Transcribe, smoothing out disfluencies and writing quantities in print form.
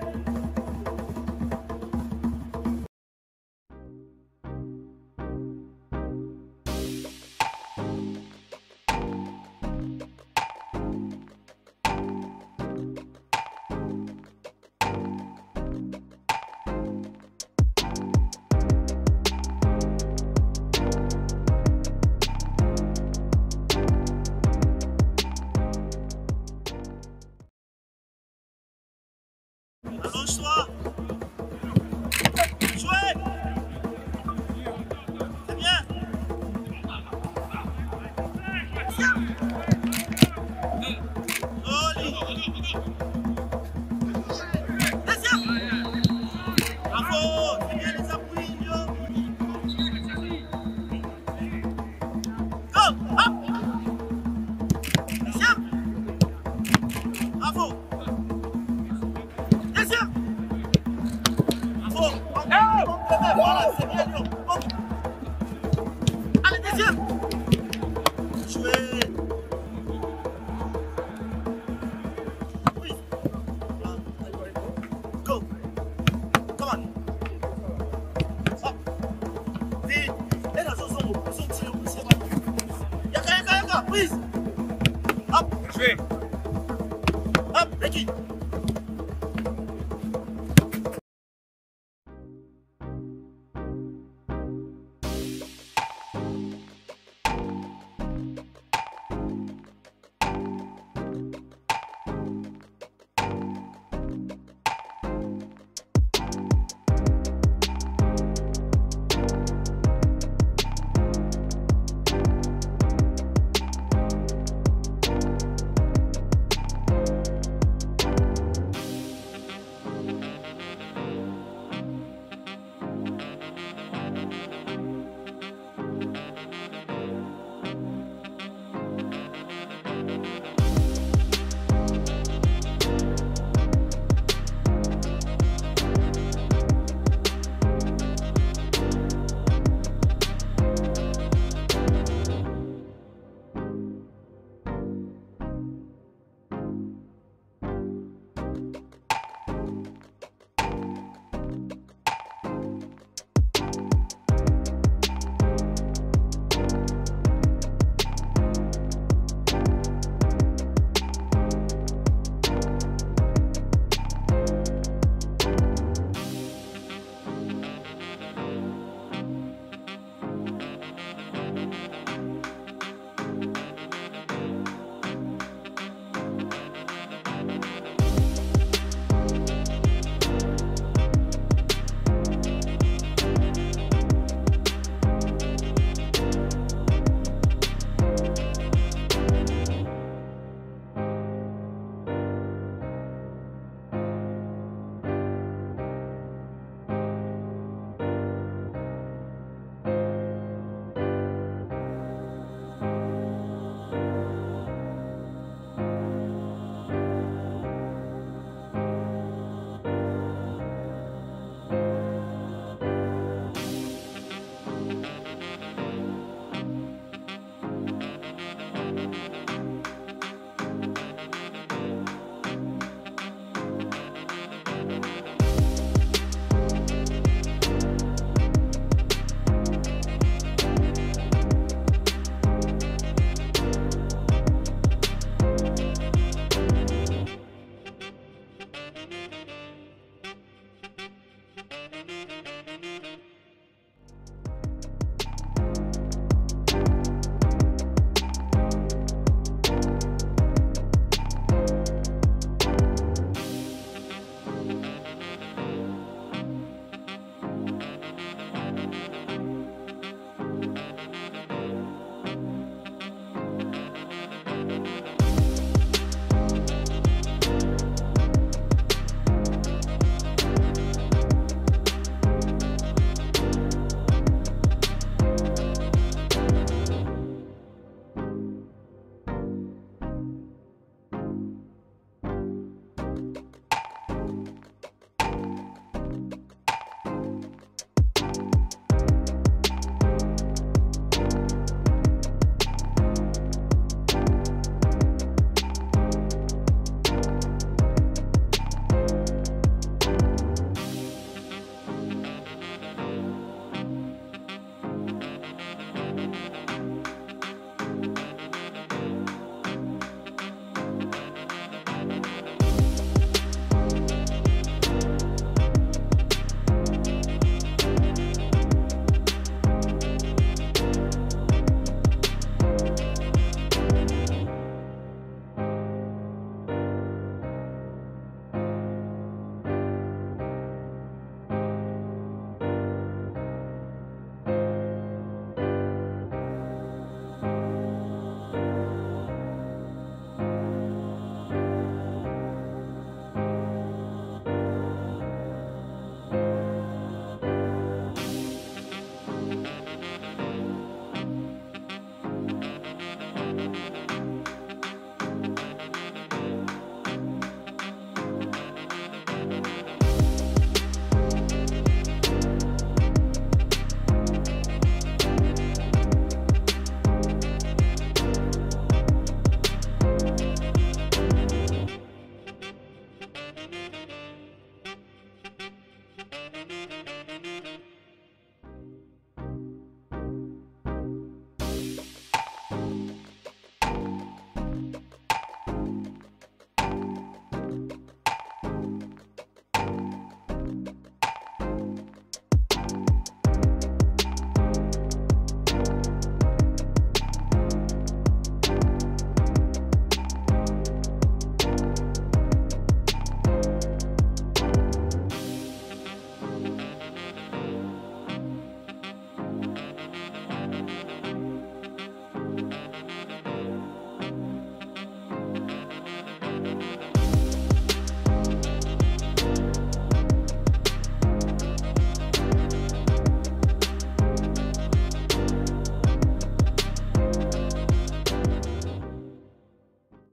Bonsoir. Please. Up. Straight.